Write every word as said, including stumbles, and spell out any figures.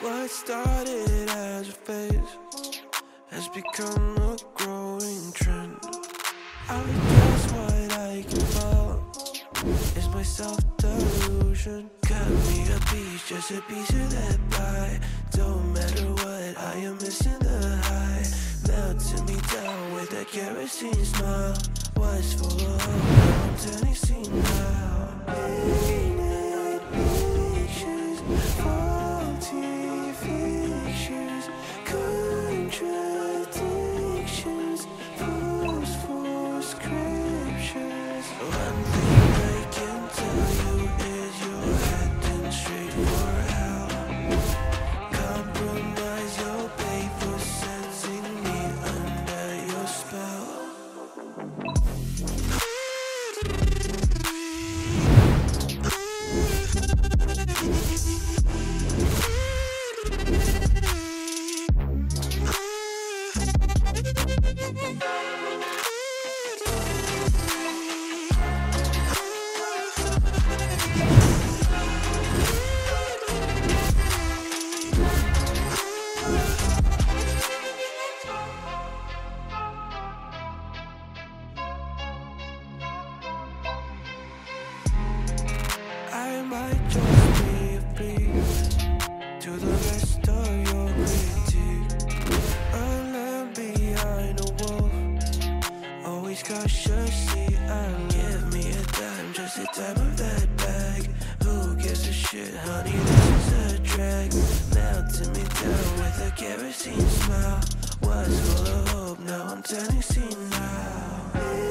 What started as a phase has become a growing trend. I guess what I can follow is my self-delusion. Cut me a piece, just a piece of that pie. Don't matter what, I am missing the high. Melting me down with that kerosene smile. Was full of hope, I'm turning scene now. Painted pictures, faulty fictions, contradictions, proofs for scriptures. One thing I can tell you is you're heading straight for hell. Compromise your pay for sensing me under your spell. I might just be a priest to the rest of your critique. I land behind a wolf, always cautiously. I give me a dime, just a dime of that bag. Who gives a shit, honey? This is a drag. Melting me down with a kerosene smile. Was full of hope, now I'm turning senile.